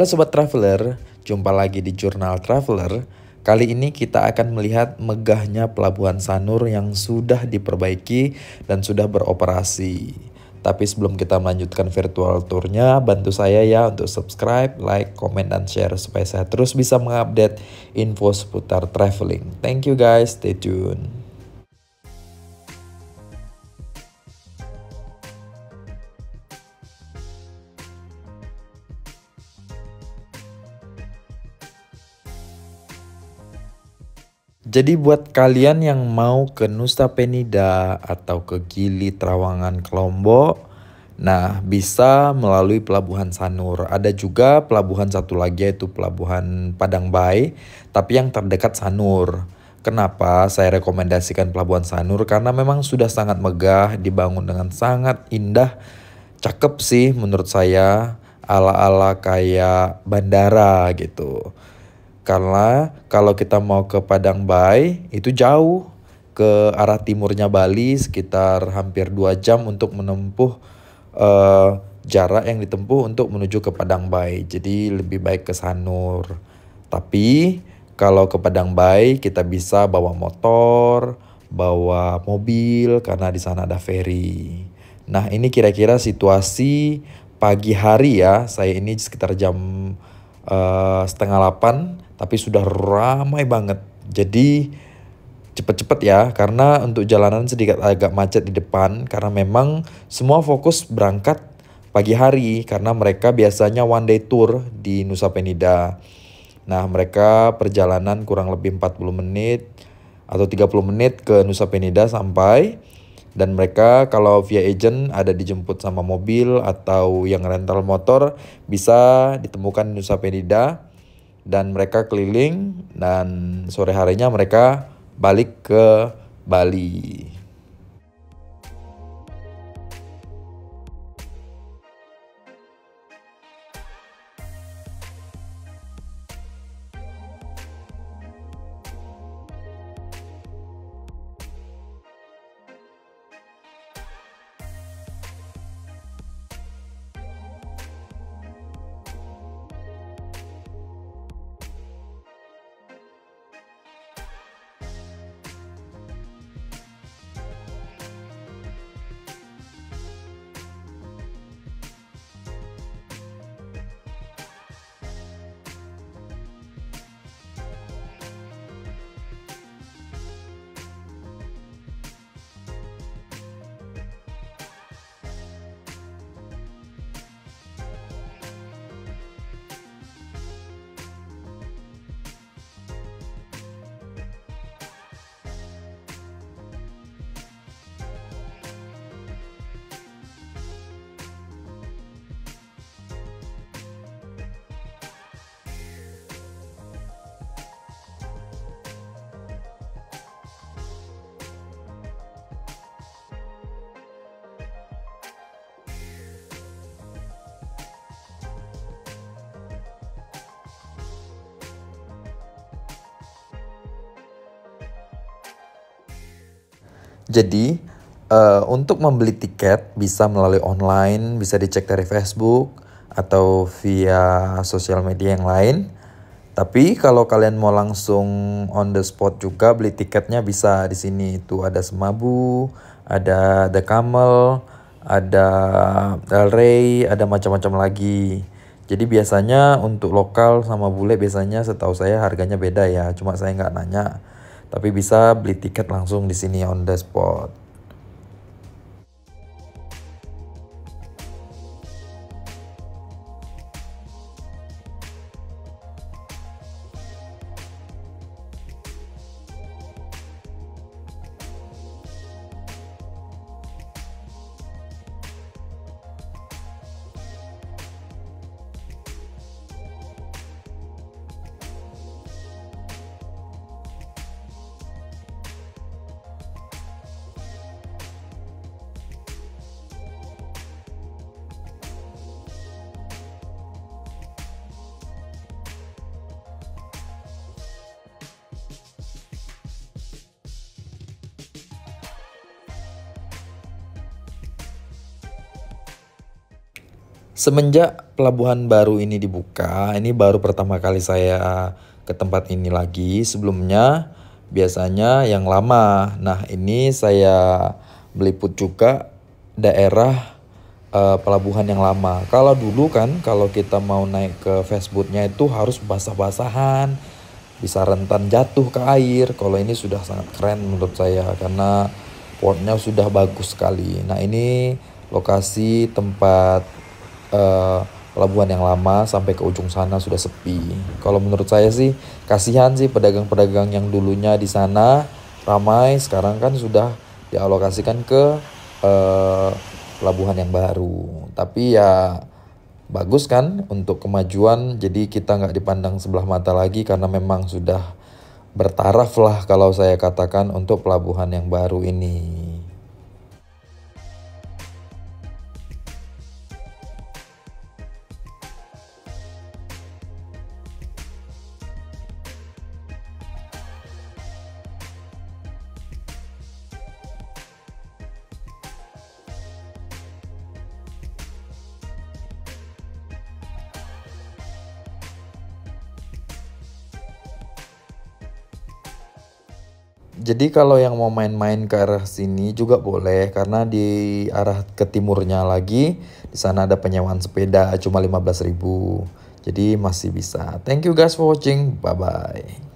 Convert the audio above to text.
Halo Sobat Traveler, jumpa lagi di Jurnal Traveler. Kali ini kita akan melihat megahnya Pelabuhan Sanur yang sudah diperbaiki dan sudah beroperasi. Tapi sebelum kita melanjutkan virtual tournya, bantu saya ya untuk subscribe, like, komen, dan share supaya saya terus bisa mengupdate info seputar traveling. Thank you guys, stay tuned. Jadi buat kalian yang mau ke Nusa Penida atau ke Gili Trawangan Lombok, nah bisa melalui Pelabuhan Sanur. Ada juga pelabuhan satu lagi yaitu Pelabuhan Padang Bai, tapi yang terdekat Sanur. Kenapa saya rekomendasikan Pelabuhan Sanur? Karena memang sudah sangat megah, dibangun dengan sangat indah, cakep sih menurut saya, ala-ala kayak bandara gitu. Karena kalau kita mau ke Padang Bai itu jauh ke arah timurnya Bali sekitar hampir 2 jam untuk menempuh jarak yang ditempuh untuk menuju ke Padang Bai. Jadi lebih baik ke Sanur. Tapi kalau ke Padang Bai kita bisa bawa motor, bawa mobil karena di sana ada ferry. Nah ini kira-kira situasi pagi hari ya. Saya ini sekitar jam setengah 8. Tapi sudah ramai banget, jadi cepet-cepet ya, karena untuk jalanan sedikit agak macet di depan, karena memang semua fokus berangkat pagi hari, karena mereka biasanya one day tour di Nusa Penida. Nah mereka perjalanan kurang lebih 40 menit atau 30 menit ke Nusa Penida sampai, dan mereka kalau via agent ada dijemput sama mobil atau yang rental motor bisa ditemukan di Nusa Penida. Dan mereka keliling dan sore harinya mereka balik ke Bali. Jadi untuk membeli tiket bisa melalui online, bisa dicek dari Facebook atau via sosial media yang lain. Tapi kalau kalian mau langsung on the spot juga beli tiketnya bisa di sini. Itu ada Semabu, ada The Camel, ada Dalrei, ada macam-macam lagi. Jadi biasanya untuk lokal sama bule biasanya setahu saya harganya beda ya. Cuma saya nggak nanya. Tapi bisa beli tiket langsung di sini on the spot. Semenjak pelabuhan baru ini dibuka, ini baru pertama kali saya ke tempat ini lagi. Sebelumnya biasanya yang lama. Nah, ini saya meliput juga daerah pelabuhan yang lama. Kalau dulu kan, kalau kita mau naik ke fastboatnya itu harus basah-basahan, bisa rentan jatuh ke air. Kalau ini sudah sangat keren menurut saya karena portnya sudah bagus sekali. Nah, ini lokasi tempat pelabuhan yang lama sampai ke ujung sana sudah sepi. Kalau menurut saya sih kasihan sih pedagang-pedagang yang dulunya di sana ramai, sekarang kan sudah dialokasikan ke pelabuhan yang baru. Tapi ya bagus kan untuk kemajuan, jadi kita nggak dipandang sebelah mata lagi karena memang sudah bertaraf lah kalau saya katakan untuk pelabuhan yang baru ini. Jadi kalau yang mau main-main ke arah sini juga boleh, karena di arah ke timurnya lagi di sana ada penyewaan sepeda cuma 15.000. Jadi masih bisa. Thank you guys for watching. Bye bye.